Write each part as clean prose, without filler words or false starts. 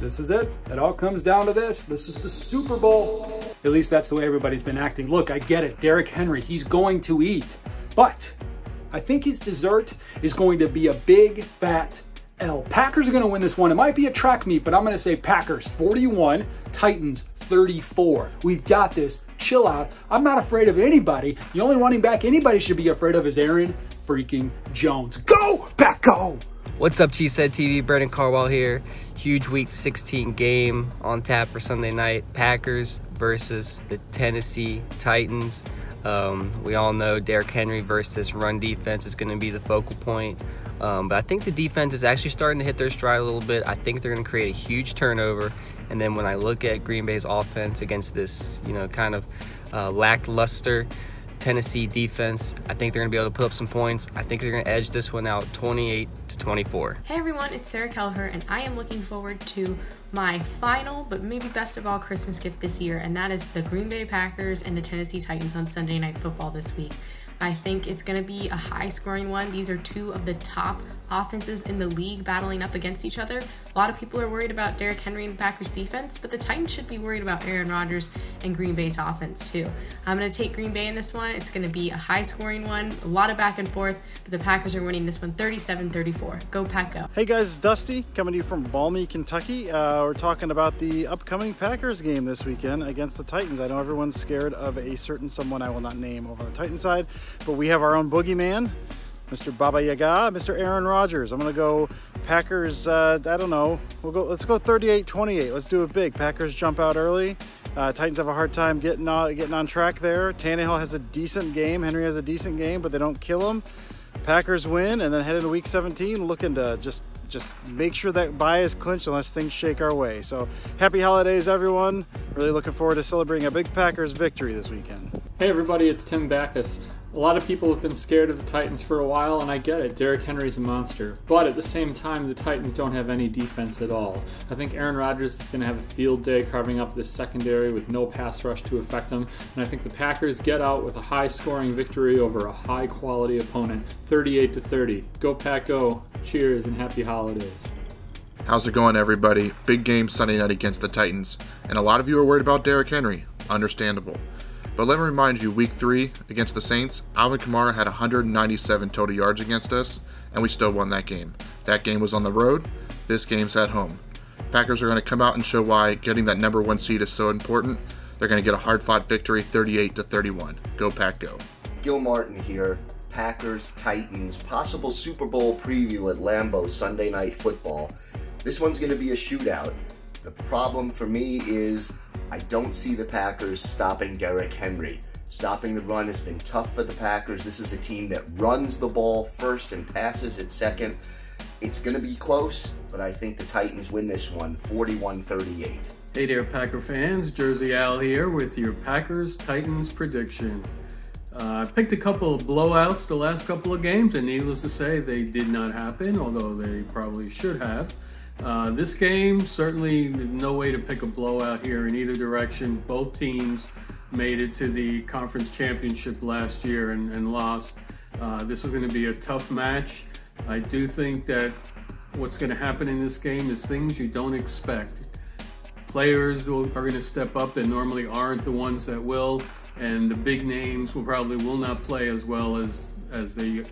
This is it. It all comes down to this. This is the Super Bowl. At least that's the way everybody's been acting. Look, I get it. Derrick Henry, he's going to eat. But I think his dessert is going to be a big, fat L. Packers are going to win this one. It might be a track meet, but I'm going to say Packers 41, Titans 34. We've got this. Chill out. I'm not afraid of anybody. The only running back anybody should be afraid of is Aaron freaking Jones. Go, Pack, go! What's up, Cheesehead TV? Brendan Carwell here. Huge Week 16 game on tap for Sunday night. Packers versus the Tennessee Titans. We all know Derrick Henry versus this run defense is going to be the focal point. But I think the defense is actually starting to hit their stride a little bit. I think they're going to create a huge turnover. And then when I look at Green Bay's offense against this, kind of lackluster Tennessee defense, I think they're going to be able to put up some points. I think they're going to edge this one out 28-24. Hey everyone, it's Sarah Kellher, and I am looking forward to my final, but maybe best of all, Christmas gift this year, and that is the Green Bay Packers and the Tennessee Titans on Sunday Night Football this week. I think it's going to be a high-scoring one. These are two of the top offenses in the league battling up against each other. A lot of people are worried about Derrick Henry and the Packers' defense, but the Titans should be worried about Aaron Rodgers and Green Bay's offense too. I'm going to take Green Bay in this one. It's going to be a high-scoring one, a lot of back and forth, but the Packers are winning this one 37-34. Go Pack, go. Hey guys, it's Dusty coming to you from Balmy, Kentucky. We're talking about the upcoming Packers game this weekend against the Titans. I know everyone's scared of a certain someone I will not name over on the Titans side, but we have our own boogeyman, Mr. Baba Yaga, Mr. Aaron Rodgers. I'm going to go Packers, I don't know, let's go 38-28. Let's do it big. Packers jump out early. Titans have a hard time getting on track there. Tannehill has a decent game. Henry has a decent game, but they don't kill him. Packers win and then head into week 17 looking to just make sure that bye is clinched unless things shake our way. So happy holidays, everyone. Really looking forward to celebrating a big Packers victory this weekend. Hey everybody, it's Tim Backus. A lot of people have been scared of the Titans for a while, and I get it. Derrick Henry's a monster. But at the same time, the Titans don't have any defense at all. I think Aaron Rodgers is going to have a field day carving up this secondary with no pass rush to affect him. And I think the Packers get out with a high-scoring victory over a high-quality opponent, 38-30. Go Pack, go. Cheers and happy holidays. How's it going, everybody? Big game Sunday night against the Titans. And a lot of you are worried about Derrick Henry. Understandable. But let me remind you, Week 3 against the Saints, Alvin Kamara had 197 total yards against us, and we still won that game. That game was on the road. This game's at home. Packers are going to come out and show why getting that number 1 seed is so important. They're going to get a hard-fought victory, 38-31. Go Pack, go. Gil Martin here. Packers, Titans, possible Super Bowl preview at Lambeau Sunday Night Football. This one's going to be a shootout. The problem for me is I don't see the Packers stopping Derrick Henry. Stopping the run has been tough for the Packers. This is a team that runs the ball first and passes it second. It's going to be close, but I think the Titans win this one, 41-38. Hey there, Packer fans. Jersey Al here with your Packers-Titans prediction. I picked a couple of blowouts the last couple of games, and needless to say, they did not happen, although they probably should have. This game, certainly no way to pick a blowout here in either direction. Both teams made it to the conference championship last year and lost. This is going to be a tough match. I do think that what's going to happen in this game is things you don't expect. Players are going to step up that normally aren't the ones that will, and the big names will probably not play as well as they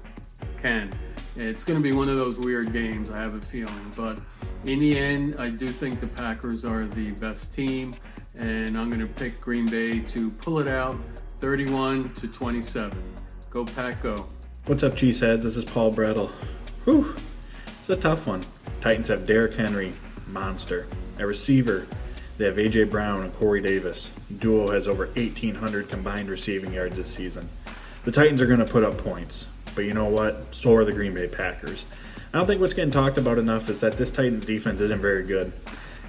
can. It's going to be one of those weird games, I have a feeling, but in the end, I do think the Packers are the best team, and I'm going to pick Green Bay to pull it out 31-27. Go Pack, go. What's up, Cheeseheads? This is Paul Braddell. Whew, it's a tough one. Titans have Derrick Henry, monster. At receiver, they have A.J. Brown and Corey Davis. The duo has over 1,800 combined receiving yards this season. The Titans are going to put up points, but you know what? So are the Green Bay Packers. I don't think what's getting talked about enough is that this Titans defense isn't very good.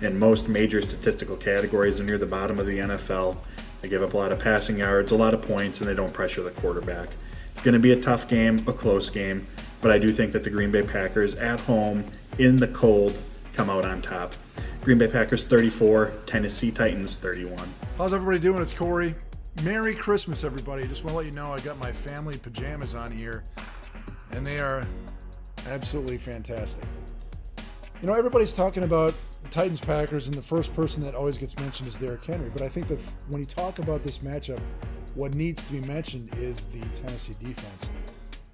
In most major statistical categories, they're near the bottom of the NFL. They give up a lot of passing yards, a lot of points, and they don't pressure the quarterback. It's going to be a tough game, a close game, but I do think that the Green Bay Packers at home, in the cold, come out on top. Green Bay Packers 34, Tennessee Titans 31. How's everybody doing? It's Corey. Merry Christmas, everybody. Just want to let you know I got my family pajamas on here, and they are absolutely fantastic. You know, everybody's talking about the Titans-Packers, and the first person that always gets mentioned is Derrick Henry. But I think that when you talk about this matchup, what needs to be mentioned is the Tennessee defense.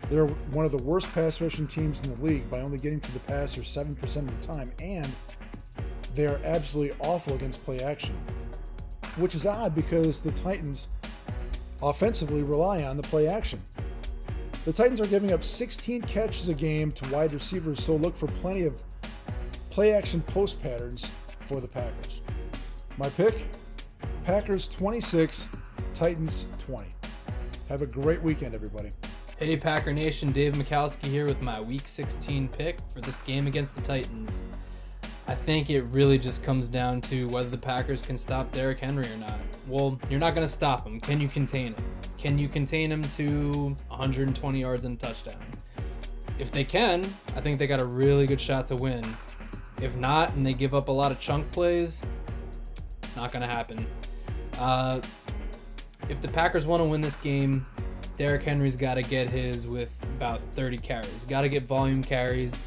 They're one of the worst pass rushing teams in the league by only getting to the passer 7% of the time, and they are absolutely awful against play action, which is odd because the Titans offensively rely on the play action. The Titans are giving up 16 catches a game to wide receivers, so look for plenty of play action post patterns for the Packers. My pick, Packers 26, Titans 20. Have a great weekend, everybody. Hey Packer Nation, Dave Mikowski here with my Week 16 pick for this game against the Titans. I think it really just comes down to whether the Packers can stop Derrick Henry or not. Well, you're not going to stop him. Can you contain him? Can you contain him to 120 yards and a touchdown? If they can, I think they got a really good shot to win. If not, and they give up a lot of chunk plays, not going to happen. If the Packers want to win this game, Derrick Henry's got to get his with about 30 carries. Got to get volume carries.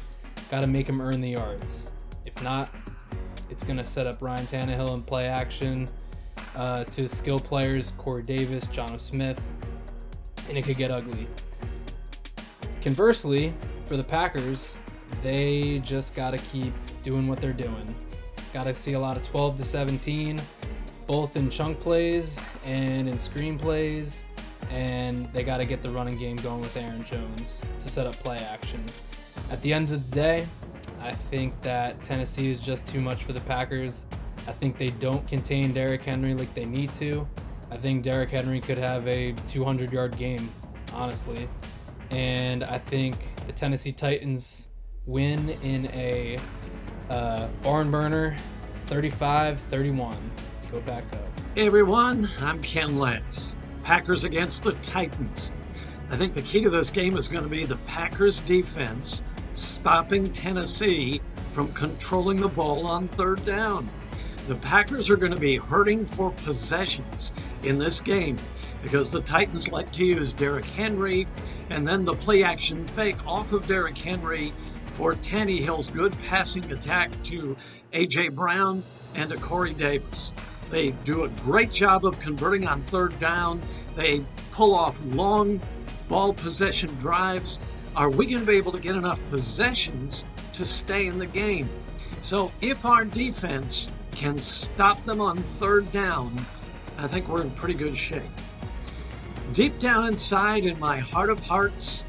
Got to make him earn the yards. If not, it's going to set up Ryan Tannehill in play action to skill players, Corey Davis, Jonnu Smith, and it could get ugly. Conversely, for the Packers, they just got to keep doing what they're doing. Got to see a lot of 12 to 17, both in chunk plays and in screen plays, and they got to get the running game going with Aaron Jones to set up play action. At the end of the day, I think that Tennessee is just too much for the Packers. I think they don't contain Derrick Henry like they need to. I think Derrick Henry could have a 200-yard game, honestly. And I think the Tennessee Titans win in a barn burner, 35-31. Go back up. Hey, everyone. I'm Ken Lass. Packers against the Titans. I think the key to this game is going to be the Packers defense stopping Tennessee from controlling the ball on third down. The Packers are going to be hurting for possessions in this game because the Titans like to use Derrick Henry and then the play action fake off of Derrick Henry for Tannehill's good passing attack to A.J. Brown and to Corey Davis. They do a great job of converting on third down. They pull off long ball possession drives. Are we going to be able to get enough possessions to stay in the game? So if our defense can stop them on third down, I think we're in pretty good shape. Deep down inside, in my heart of hearts,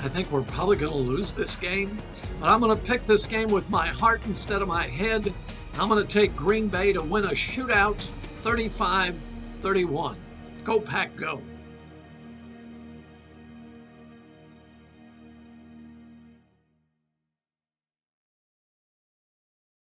I think we're probably going to lose this game. But I'm going to pick this game with my heart instead of my head. I'm going to take Green Bay to win a shootout, 35-31. Go Pack, go.